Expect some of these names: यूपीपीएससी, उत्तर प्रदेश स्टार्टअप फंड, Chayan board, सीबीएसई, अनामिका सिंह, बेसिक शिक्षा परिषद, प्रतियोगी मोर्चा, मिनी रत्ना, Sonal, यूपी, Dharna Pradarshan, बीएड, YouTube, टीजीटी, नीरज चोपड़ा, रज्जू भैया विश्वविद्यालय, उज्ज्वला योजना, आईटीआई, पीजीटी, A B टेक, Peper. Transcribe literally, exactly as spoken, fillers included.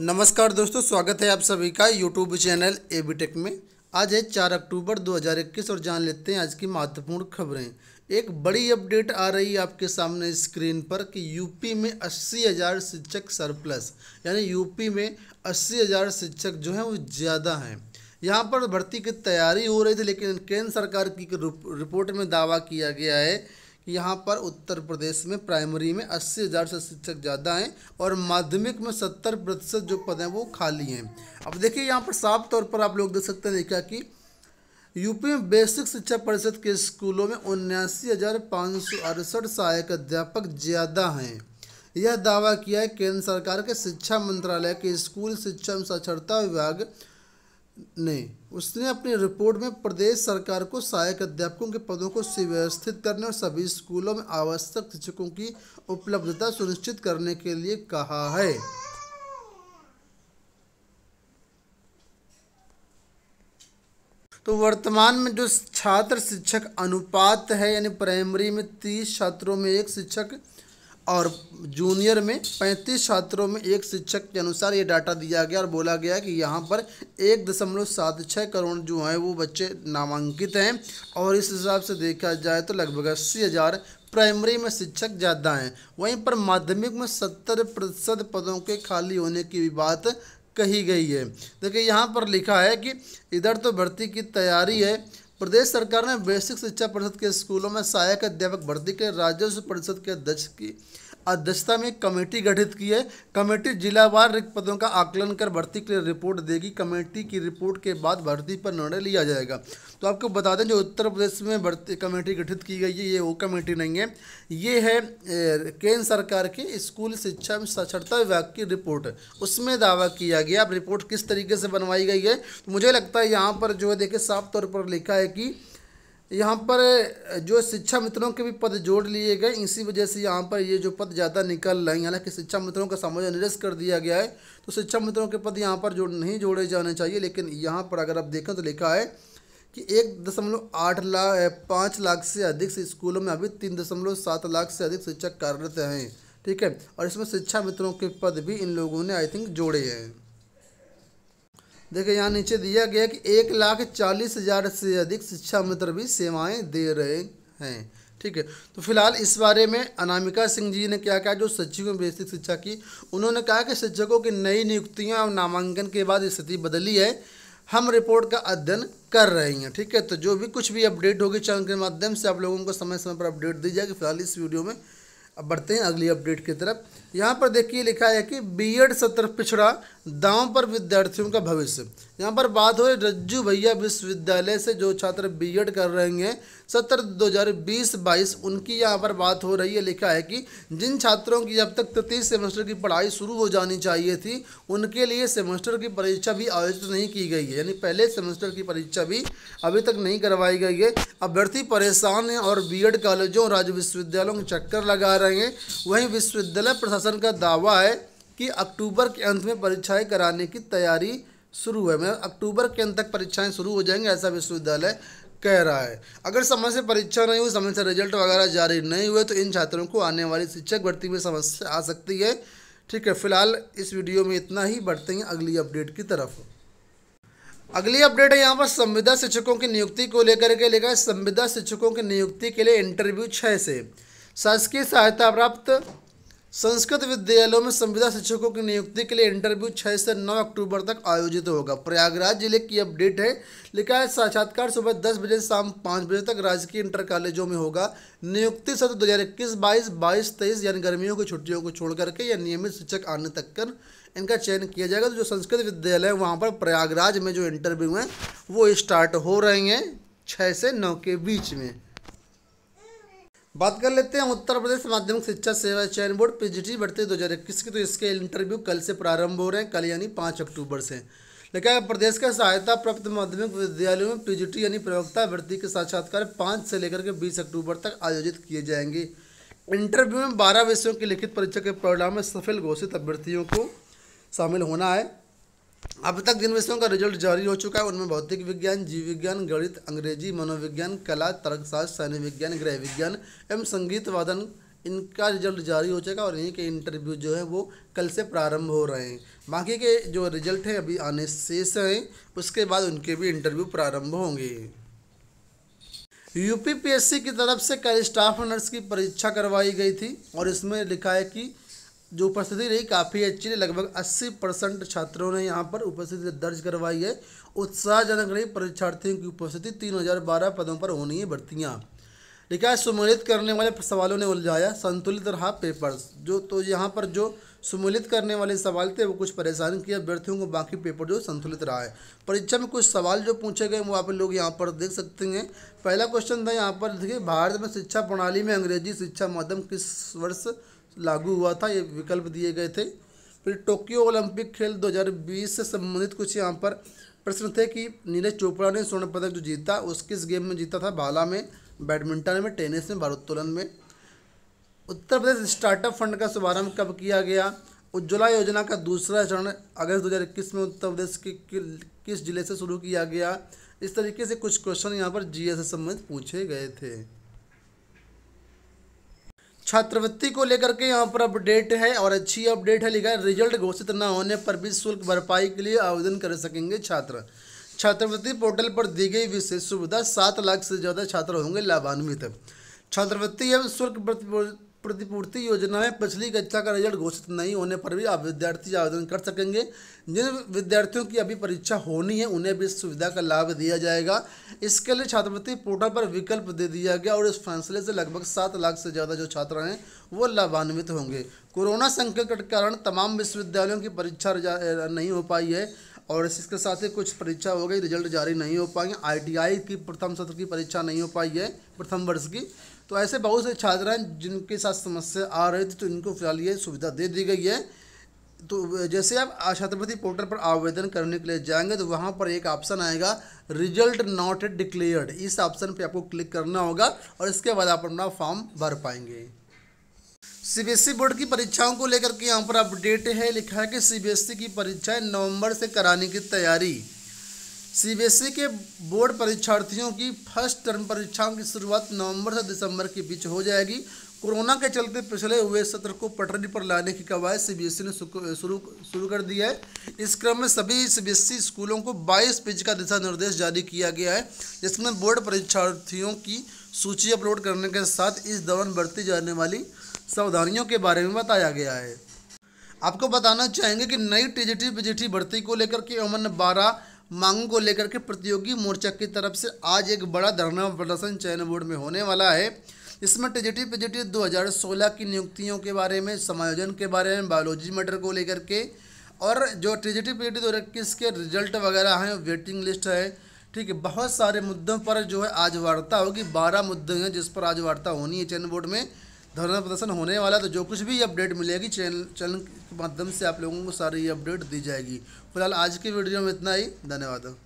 नमस्कार दोस्तों, स्वागत है आप सभी का YouTube channel A B टेक में। आज है चार अक्टूबर दो हज़ार इक्कीस और जान लेते हैं आज की महत्वपूर्ण खबरें। एक बड़ी अपडेट आ रही है आपके सामने स्क्रीन पर कि यूपी में अस्सी हज़ार शिक्षक सरप्लस, यानी यूपी में अस्सी हज़ार शिक्षक जो हैं वो ज़्यादा हैं। यहाँ पर भर्ती की तैयारी हो रही थी, लेकिन केंद्र सरकार की रिपोर्ट में दावा किया गया है कि यहाँ पर उत्तर प्रदेश में प्राइमरी में अस्सी हज़ार से शिक्षक ज़्यादा हैं और माध्यमिक में सत्तर प्रतिशत जो पद हैं वो खाली हैं। अब देखिए यहाँ पर साफ तौर पर आप लोग देख सकते हैं लिखा कि यूपी में बेसिक शिक्षा परिषद के स्कूलों में उन्यासी हज़ार पाँच सौ अड़सठ सहायक अध्यापक ज़्यादा हैं। यह दावा किया है केंद्र सरकार के शिक्षा मंत्रालय के स्कूल शिक्षा एवं साक्षरता विभाग ने। उसने अपनी रिपोर्ट में प्रदेश सरकार को सहायक अध्यापकों के पदों को सुव्यवस्थित करने और सभी स्कूलों में आवश्यक शिक्षकों की उपलब्धता सुनिश्चित करने के लिए कहा है। तो वर्तमान में जो छात्र शिक्षक अनुपात है, यानी प्राइमरी में तीस छात्रों में एक शिक्षक और जूनियर में पैंतीस छात्रों में एक शिक्षक के अनुसार ये डाटा दिया गया और बोला गया कि यहाँ पर एक दशमलव सात छः करोड़ जो हैं वो बच्चे नामांकित हैं और इस हिसाब से देखा जाए तो लगभग अस्सी हज़ार प्राइमरी में शिक्षक ज़्यादा हैं। वहीं पर माध्यमिक में सत्तर प्रतिशत पदों के खाली होने की भी बात कही गई है। देखिए यहाँ पर लिखा है कि इधर तो भर्ती की तैयारी है। प्रदेश सरकार ने बेसिक शिक्षा परिषद के स्कूलों में सहायक अध्यापक भर्ती के राजस्व परिषद के अध्यक्ष की अध्यक्षता में एक कमेटी गठित की है। कमेटी जिलावार रिक्त पदों का आकलन कर भर्ती के लिए रिपोर्ट देगी। कमेटी की रिपोर्ट के बाद भर्ती पर निर्णय लिया जाएगा। तो आपको बता दें, जो उत्तर प्रदेश में भर्ती कमेटी गठित की गई है, ये वो कमेटी नहीं है, ये है केंद्र सरकार के स्कूल शिक्षा एवं साक्षरता विभाग की रिपोर्ट। उसमें दावा किया गया। अब रिपोर्ट किस तरीके से बनवाई गई है, तो मुझे लगता है यहाँ पर जो है देखिए साफ तौर पर लिखा है कि यहाँ पर जो शिक्षा मित्रों के भी पद जोड़ लिए गए, इसी वजह से यहाँ पर ये जो पद ज़्यादा निकल रहे हैं। हालांकि शिक्षा मित्रों का समझ निरस्त कर दिया गया है, तो शिक्षा मित्रों के पद यहाँ पर जोड़ नहीं जोड़े जाने चाहिए। लेकिन यहाँ पर अगर आप देखें तो लिखा है कि एक दशमलव आठ लाख पाँच लाख से अधिक स्कूलों में अभी तीन दशमलव सात लाख से अधिक शिक्षक कार्यरत हैं, ठीक है। और इसमें शिक्षा मित्रों के पद भी इन लोगों ने आई थिंक जोड़े हैं। देखिए यहाँ नीचे दिया गया कि एक लाख चालीस हज़ार से अधिक शिक्षा मित्र भी सेवाएं दे रहे हैं, ठीक है। तो फिलहाल इस बारे में अनामिका सिंह जी ने क्या कहा, जो सचिव में बेसिक शिक्षा की, उन्होंने कहा कि शिक्षकों की नई नियुक्तियां और नामांकन के बाद स्थिति बदली है। हम रिपोर्ट का अध्ययन कर रहे हैं, ठीक है। तो जो भी कुछ भी अपडेट होगी चैनल के माध्यम से आप लोगों को समय समय पर अपडेट दी जाएगी। फिलहाल इस वीडियो में अब बढ़ते हैं अगली अपडेट की तरफ। यहाँ पर देखिए लिखा है कि बीएड सत्र पिछड़ा, दांव पर विद्यार्थियों का भविष्य। यहाँ पर बात हो रही रज्जू भैया विश्वविद्यालय से जो छात्र बीएड कर रहे हैं सत्र दो हज़ार बीस बाईस, उनकी यहाँ पर बात हो रही है। लिखा है कि जिन छात्रों की अब तक तृतीय सेमेस्टर की पढ़ाई शुरू हो जानी चाहिए थी, उनके लिए सेमेस्टर की परीक्षा भी आयोजित नहीं की गई है, यानी पहले सेमेस्टर की परीक्षा भी अभी तक नहीं करवाई गई है। अभ्यर्थी परेशान हैं और बीएड कॉलेजों और राज्य विश्वविद्यालयों के चक्कर लगा रहे हैं। वहीं विश्वविद्यालय प्रशासन का दावा है कि अक्टूबर के अंत में परीक्षाएं कराने की तैयारी शुरू है। मैं अक्टूबर के अंत तक परीक्षाएं शुरू हो जाएंगी, ऐसा विश्वविद्यालय कह रहा है। अगर समय से परीक्षा नहीं हुई, समय से रिजल्ट वगैरह जारी नहीं हुए, तो इन छात्रों को आने वाली शिक्षक भर्ती में समस्या आ सकती है, ठीक है। फिलहाल इस वीडियो में इतना ही। बढ़ते हैं अगली अपडेट की तरफ। अगली अपडेट है यहाँ पर संविदा शिक्षकों की नियुक्ति को लेकर के। लेकर संविदा शिक्षकों की नियुक्ति के लिए इंटरव्यू छः से शासकीय सहायता प्राप्त संस्कृत विद्यालयों में संविदा शिक्षकों की नियुक्ति के लिए इंटरव्यू छः से नौ अक्टूबर तक आयोजित होगा। प्रयागराज जिले की अपडेट है। लिखा है साक्षात्कार सुबह दस बजे शाम पाँच बजे तक राजकीय इंटर कॉलेजों में होगा। नियुक्ति सत्र दो हज़ार इक्कीस बाईस बाईस तेईस यानी गर्मियों की छुट्टियों को छोड़ करके या नियमित शिक्षक आने तक कर इनका चयन किया जाएगा। तो जो संस्कृत विद्यालय है वहाँ पर प्रयागराज में जो इंटरव्यू हैं वो स्टार्ट हो रहे हैं छः से नौ के बीच में। बात कर लेते हैं उत्तर प्रदेश माध्यमिक शिक्षा सेवा चयन बोर्ड पीजीटी भर्ती दो हज़ार इक्कीस की। तो इसके इंटरव्यू कल से प्रारंभ हो रहे हैं, कल यानी पाँच अक्टूबर से। लेकिन प्रदेश के सहायता प्राप्त माध्यमिक विद्यालयों में पीजीटी यानी प्रवक्ता भर्ती के साक्षात्कार पाँच से लेकर के बीस अक्टूबर तक आयोजित किए जाएंगे। इंटरव्यू में बारह विषयों की लिखित परीक्षा के परिणाम में सफल घोषित अभ्यर्थियों को शामिल होना है। अब तक जिन विषयों का रिजल्ट जारी हो चुका है उनमें भौतिक विज्ञान, जीव विज्ञान, गणित, अंग्रेजी, मनोविज्ञान, कला, तर्कशास्त्र, सैन्य विज्ञान, गृह विज्ञान एवं संगीत वादन इनका रिजल्ट जारी हो चुका और इन्हीं के इंटरव्यू जो है वो कल से प्रारंभ हो रहे हैं। बाकी के जो रिजल्ट है अभी आने शेष हैं, उसके बाद उनके भी इंटरव्यू प्रारंभ होंगे। यूपीपीएससी की तरफ से कल स्टाफ नर्स की परीक्षा करवाई गई थी और इसमें लिखा है कि जो उपस्थिति रही काफ़ी अच्छी रही, लगभग अस्सी परसेंट छात्रों ने यहाँ पर उपस्थिति दर्ज करवाई है। उत्साहजनक रही परीक्षार्थियों की उपस्थिति, तीन हज़ार बारह पदों पर होनी है भर्तियाँ। लिखा सम्मिलित करने वाले सवालों ने उलझाया, संतुलित रहा पेपर्स। जो तो यहाँ पर जो सम्मिलित करने वाले सवाल थे वो कुछ परेशान किया अभ्यर्थियों को, बाकी पेपर जो संतुलित रहा है। परीक्षा में कुछ सवाल जो पूछे गए वो आप लोग यहाँ पर देख सकते हैं। पहला क्वेश्चन था यहाँ पर, देखिए भारत में शिक्षा प्रणाली में अंग्रेजी शिक्षा माध्यम किस वर्ष लागू हुआ था, ये विकल्प दिए गए थे। फिर टोक्यो ओलंपिक खेल दो हज़ार बीस से संबंधित कुछ यहाँ पर प्रश्न थे कि नीरज चोपड़ा ने स्वर्ण पदक जो जीता उस किस गेम में जीता था, भाला में, बैडमिंटन में, टेनिस में, भारोत्तोलन में। उत्तर प्रदेश स्टार्टअप फंड का शुभारंभ कब किया गया। उज्ज्वला योजना का दूसरा चरण अगस्त दो हज़ार इक्कीस में उत्तर प्रदेश के किस जिले से शुरू किया गया। इस तरीके से कुछ क्वेश्चन यहाँ पर जीएस से संबंधित पूछे गए थे। छात्रवृत्ति को लेकर के यहाँ पर अपडेट है और अच्छी अपडेट है। लिखा है रिजल्ट घोषित न होने पर भी शुल्क भरपाई के लिए आवेदन कर सकेंगे छात्र। छात्रवृत्ति पोर्टल पर दी गई विशेष सुविधा, सात लाख से ज़्यादा छात्र होंगे लाभान्वित। छात्रवृत्ति एवं शुल्क प्रतिपूर्ति योजना में पिछली कक्षा का रिजल्ट घोषित नहीं होने पर भी आप विद्यार्थी आवेदन कर सकेंगे। जिन विद्यार्थियों की अभी परीक्षा होनी है उन्हें भी इस सुविधा का लाभ दिया जाएगा। इसके लिए छात्रवृत्ति पोर्टल पर विकल्प दे दिया गया और इस फैसले से लगभग सात लाख से ज़्यादा जो छात्र हैं वो लाभान्वित होंगे। कोरोना संकट के कारण तमाम विश्वविद्यालयों की परीक्षा नहीं हो पाई है और इसके साथ ही कुछ परीक्षा हो गई, रिजल्ट जारी नहीं हो पाएंगे। आईटीआई की प्रथम सत्र की परीक्षा नहीं हो पाई है, प्रथम वर्ष की। तो ऐसे बहुत से छात्र हैं जिनके साथ समस्या आ रही थी, तो इनको फिलहाल ये सुविधा दे दी गई है। तो जैसे आप छात्रवृत्ति पोर्टल पर आवेदन करने के लिए जाएंगे तो वहाँ पर एक ऑप्शन आएगा रिजल्ट नॉट डिक्लेयर्ड, इस ऑप्शन पर आपको क्लिक करना होगा और इसके बाद आप अपना फॉर्म भर पाएंगे। सीबीएसई बोर्ड की परीक्षाओं को लेकर के यहाँ पर अपडेट है। लिखा है कि सीबीएसई की परीक्षाएं नवंबर से कराने की तैयारी। सीबीएसई के बोर्ड परीक्षार्थियों की फर्स्ट टर्म परीक्षाओं की शुरुआत नवंबर से दिसंबर के बीच हो जाएगी। कोरोना के चलते पिछले हुए सत्र को पटरी पर लाने की कवायद सीबीएसई ने शुरू शुरू कर दी है। इस क्रम में सभी सीबीएसई स्कूलों को बाईस पेज का दिशा निर्देश जारी किया गया है, जिसमें बोर्ड परीक्षार्थियों की सूची अपलोड करने के साथ इस दौरान बरती जाने वाली सावधानियों के बारे में बताया गया है। आपको बताना चाहेंगे कि नई टीजीटी पीजीटी भर्ती को लेकर के अमन बारह मांगों को लेकर के प्रतियोगी मोर्चा की तरफ से आज एक बड़ा धरना प्रदर्शन चयन बोर्ड में होने वाला है। इसमें टीजीटी पीजीटी दो हज़ार सोलह की नियुक्तियों के बारे में, समायोजन के बारे में, बायोलॉजी मैटर को लेकर के और जो टीजीटी पीजीटी दो हज़ार इक्कीस के रिजल्ट वगैरह हैं, वेटिंग लिस्ट है, ठीक है, बहुत सारे मुद्दों पर जो है आज वार्ता होगी। बारह मुद्दे हैं जिस पर आज वार्ता होनी है। चयन बोर्ड में धरना प्रदर्शन होने वाला, तो जो कुछ भी अपडेट मिलेगी चैनल चैनल के माध्यम से आप लोगों को सारी ये अपडेट दी जाएगी। फिलहाल आज की वीडियो में इतना ही, धन्यवाद।